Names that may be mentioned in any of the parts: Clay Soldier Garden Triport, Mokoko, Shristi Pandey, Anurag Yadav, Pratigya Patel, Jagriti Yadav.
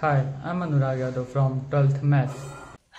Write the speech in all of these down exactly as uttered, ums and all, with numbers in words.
Hi, I'm Anurag Yadav from twelfth Maths.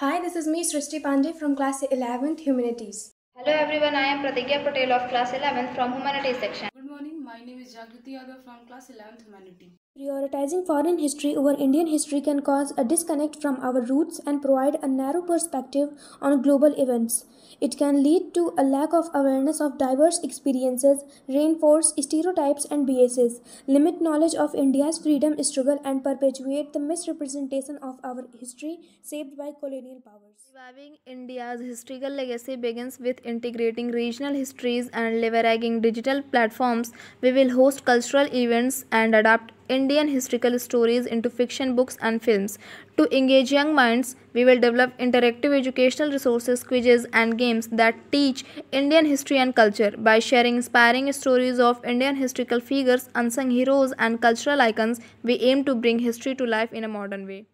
Hi, this is me Shristi Pandey from class eleventh Humanities. Hello everyone, I am Pratigya Patel of class eleventh from Humanities section. Good morning, my name is Jagriti Yadav from class eleventh Humanities. Prioritizing foreign history over Indian history can cause a disconnect from our roots and provide a narrow perspective on global events. It can lead to a lack of awareness of diverse experiences, reinforce stereotypes and biases, limit knowledge of India's freedom struggle, and perpetuate the misrepresentation of our history shaped by colonial powers. Reviving India's historical legacy begins with integrating regional histories and leveraging digital platforms. We will host cultural events and adapt Indian historical stories into fiction books and films. To engage young minds, we will develop interactive educational resources, quizzes and games that teach Indian history and culture. By sharing inspiring stories of Indian historical figures, unsung heroes and cultural icons, we aim to bring history to life in a modern way.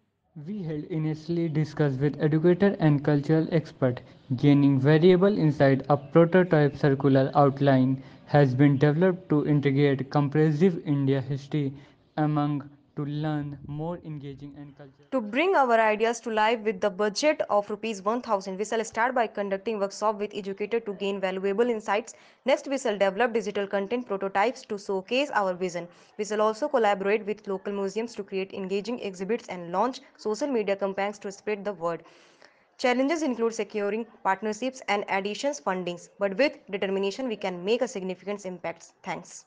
We held initially discussed with educator and cultural expert, gaining variable insight. A prototype circular outline has been developed to integrate comprehensive India history among to learn more engaging and cultural. To bring our ideas to life with the budget of rupees one thousand, we shall start by conducting workshop with educator to gain valuable insights. Next, we shall develop digital content prototypes to showcase our vision. We shall also collaborate with local museums to create engaging exhibits and launch social media campaigns to spread the word. Challenges include securing partnerships and additions fundings, but with determination, we can make a significant impact. Thanks.